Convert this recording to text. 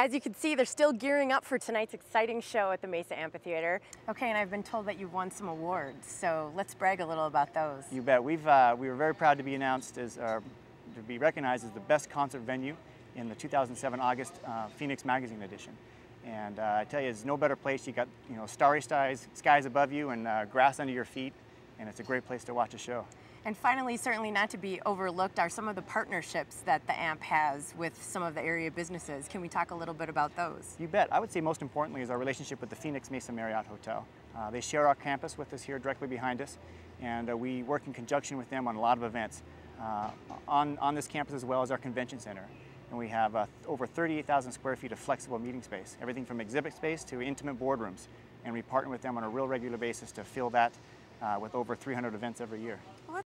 As you can see, they're still gearing up for tonight's exciting show at the Mesa Amphitheater. Okay, and I've been told that you've won some awards, so let's brag a little about those. You bet. We were very proud to be announced as, to be recognized as the best concert venue in the 2007 August Phoenix Magazine edition. And I tell you, there's no better place. You got, you know, starry skies above you and grass under your feet, and it's a great place to watch a show. And finally, certainly not to be overlooked, are some of the partnerships that the AMP has with some of the area businesses. Can we talk a little bit about those? You bet. I would say most importantly is our relationship with the Phoenix Mesa Marriott Hotel. They share our campus with us here directly behind us, and we work in conjunction with them on a lot of events on this campus as well as our convention center. And we have over 38,000 square feet of flexible meeting space, everything from exhibit space to intimate boardrooms. And we partner with them on a real regular basis to fill that with over 300 events every year.